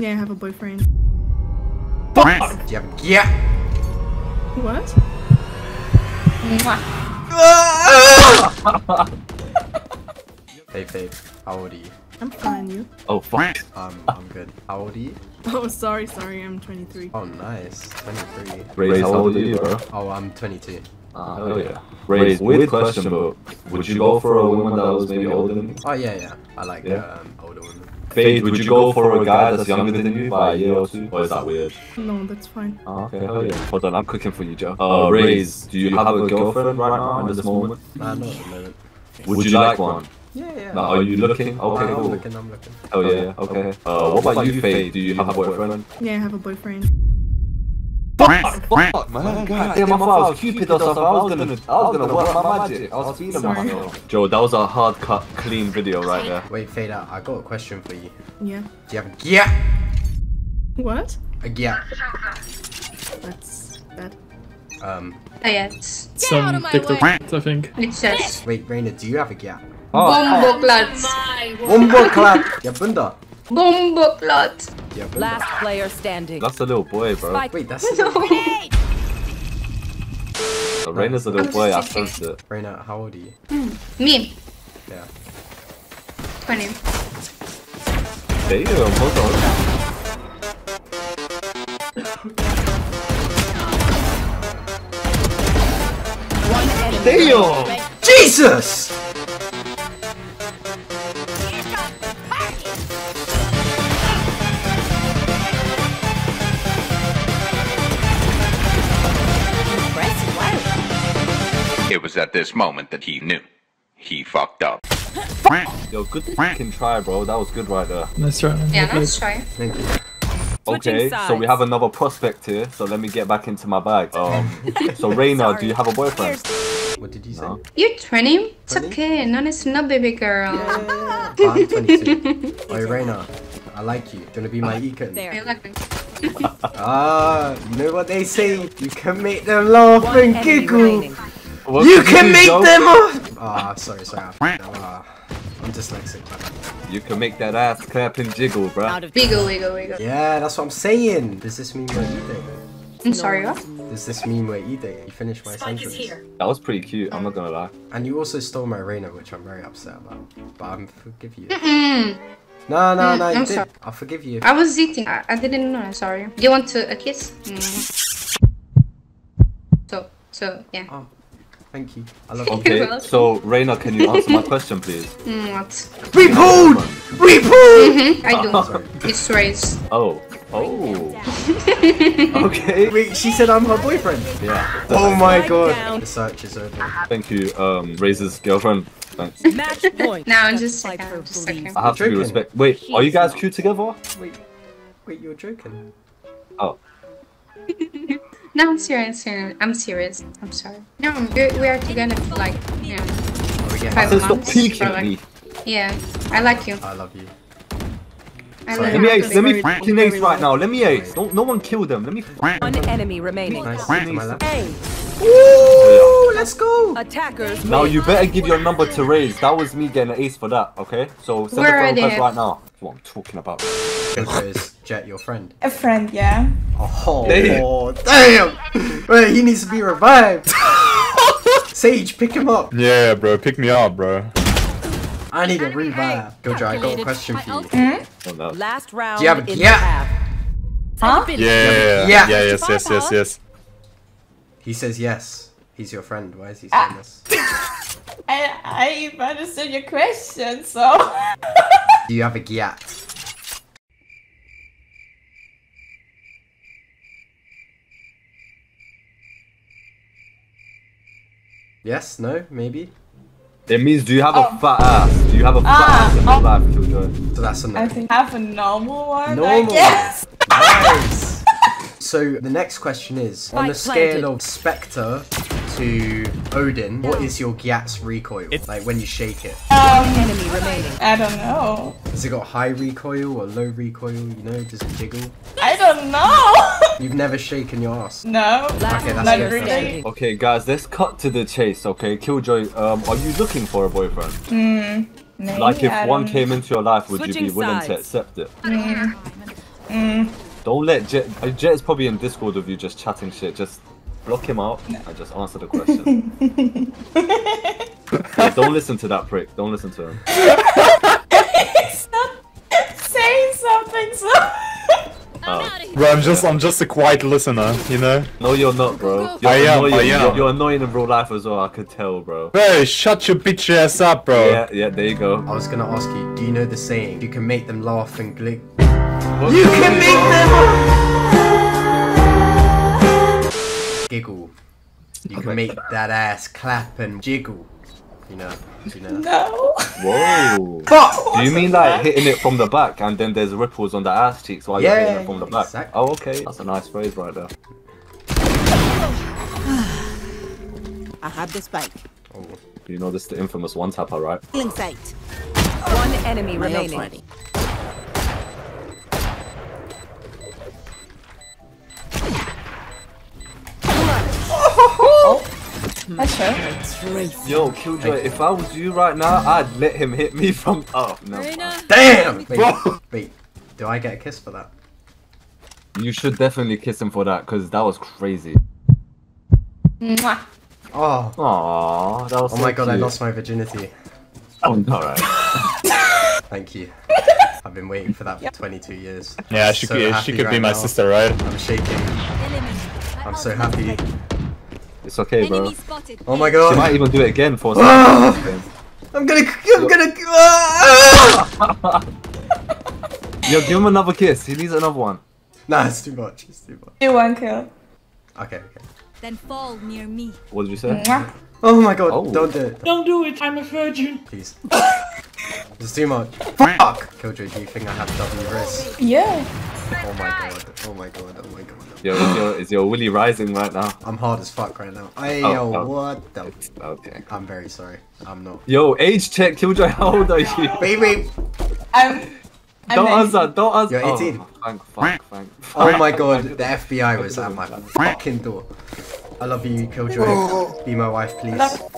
Yeah, I have a boyfriend. Fuck! Yep. Yeah. What? Hey, Faith. How old are you? I'm fine, you? Oh, fuck. I'm good. How old are you? Oh, sorry, I'm 23. Oh, nice. 23. Grace, how old are you, bro? Oh, I'm 22. Oh yeah. Raise weird question, but would you go for a woman that was maybe older than you? Oh yeah. I like older women. Faith, would you go for a guy that's younger than you by a year or two? Or is that weird? No, that's fine. Oh, okay, hell yeah. Hold on, I'm cooking for you, Joe. Raise, do you have a girlfriend right now in this moment? Nah, not at the moment. Would you like one? Yeah. Now, are you looking? Okay, cool. I'm looking. Oh yeah, okay. What about you, Faith? Do you have a boyfriend? Yeah, I have a boyfriend. Fuck, man. God damn, I thought I was Cupid or something. I was gonna work my magic. I was feeling myself. Joe, that was a hard cut, clean video right there. Wait, Fader, I got a question for you. Yeah. Do you have a gear? What? A gear. That's bad. Oh, yeah. Some TikTok, I think. It's just. Wait, Raina, do you have a gear? Oh. Bomboclats. Bomboclats. Yeah, Bunda. Bomboclats. Yeah, last player standing. That's a little boy, bro. Spike. Wait, that's no. Raina's a little boy, I sensed it. Raina, how old are you? Me? Yeah. 20. Damn, hold on. Damn! Jesus! It was at this moment that he knew. He fucked up. Yo, good fucking try, bro. That was good right there. Nice try. Yeah, nice try. Thank you. Okay, so we have another prospect here. So let me get back into my bag. So Raina, do you have a boyfriend? What did you say? No. You're 20? It's okay. No, it's not, baby girl. Yeah. I'm 22. Hey, Raina, I like you. Do you want to be my Ekan? I like me. You know what they say? You can make them laugh and giggle. What you can make them up! Ah, sorry. I'm dyslexic. You can make that ass clap and jiggle, bro. Wiggle. Yeah, that's what I'm saying. Does this mean we're eating? I'm sorry, what? Does this mean we're eating? You finished my sentence. Here. That was pretty cute, I'm not gonna lie. And you also stole my Raina, which I'm very upset about. But I forgive you. No, you did. I'll forgive you. I was eating. I didn't know, sorry. Do you want a kiss? So, yeah. Oh. Thank you. I love you. Okay, so Raina, can you answer my question, please? What? We pulled! We pulled! I do. It's Race. Oh. Okay. Wait, she said I'm her boyfriend. Yeah. Oh my god. Down. The search is over. Thank you, Race's girlfriend. Thanks. Match point. No, I'm just like, I have to be respect. Wait, are you guys cute together? Wait, you're joking. Oh. No, I'm serious. I'm sorry. No, we are together for like, you know, 5 months. Stop me. Yeah, I like you. I love you. Let me fucking ace right now. Let me ace. Don't, no one kill them. Let me. One enemy remaining. Nice. Ooh, let's go. Attackers. Now you better give your number to Raze. That was me getting an ace for that. Okay, so send a friend right now. That's what I'm talking about. Is Jet your friend? A friend, yeah. Oh, damn! Wait, he needs to be revived! Sage, pick him up! Yeah, bro, pick me up, bro. I need a revive. Gojo, I got a question for you. Last round. Huh? Yeah, yes. He says yes. He's your friend. Why is he saying this? I understood your question, so... Do you have a gyat? Yes, no, maybe. It means do you have a fat ass? Do you have a fat ass in your life, Killjoy? So that's a no. I think I have a normal one. Normal. Yes. Nice. So the next question is, on a scale of Spectre to Odin, what is your gyat's recoil? Like when you shake it. Enemy remaining. I don't know. Has it got high recoil or low recoil? You know, does it jiggle? I don't know. You've never shaken your ass? No. Okay, that's good. Really. Okay, guys, let's cut to the chase, okay? Killjoy, are you looking for a boyfriend? Maybe, like, if one came into your life, would you be willing to accept it? Don't let Jet. Jet's probably in Discord with you, just chatting shit. Just block him out. No. I just answer the question. Yeah, don't listen to that prick. Don't listen to him. He's not saying something. So. Oh. Bro, I'm just a quiet listener, you know. No, you're not, bro. You're I am. You're annoying in real life as well. I could tell, bro. Bro, shut your bitch ass up, bro. Yeah, there you go. I was gonna ask you, do you know the saying? You can make them laugh and glee. You can make them giggle. You can make that ass clap and jiggle. You know. You know. No. Whoa. But do you mean like hitting it from the back and then there's ripples on the ass cheeks while you're hitting it from the back? Exactly. Oh, okay. That's a nice phrase right there. I have this bike. Oh, you know this is the infamous one tapper, right? Sight. One enemy remaining. That's yo, Killjoy, if I was you right now, I'd let him hit me from up. No. Damn! Wait, do I get a kiss for that? You should definitely kiss him for that, because that was crazy. Mwah. Oh. Aww, that was so cute. Oh my god, I lost my virginity. Oh, alright. Thank you. I've been waiting for that for 22 years. Yeah, she could be my sister, right? I'm shaking. I'm so happy. It's okay, bro. Oh my god! She might even do it again for a second. I'm gonna. Yo, give him another kiss. He needs another one. Nah, it's too much. It's too much. Do one kill. Okay. Okay. Then fall near me. What did you say? Oh my god! Oh. Don't do it. Don't do it. I'm a virgin. Please. It's too much. Fuck. Killjoy, do you think I have double wrist? Yeah. Oh my god. Oh my god. Oh my god. Yo, is your willy rising right now? I'm hard as fuck right now. Yo, what the? Okay. I'm very sorry. I'm not. Yo, age check, Killjoy, how old are you? Baby! Don't answer. You're 18. Thank. Oh my god, the FBI was at my fucking door. I love you, Killjoy. Be my wife, please.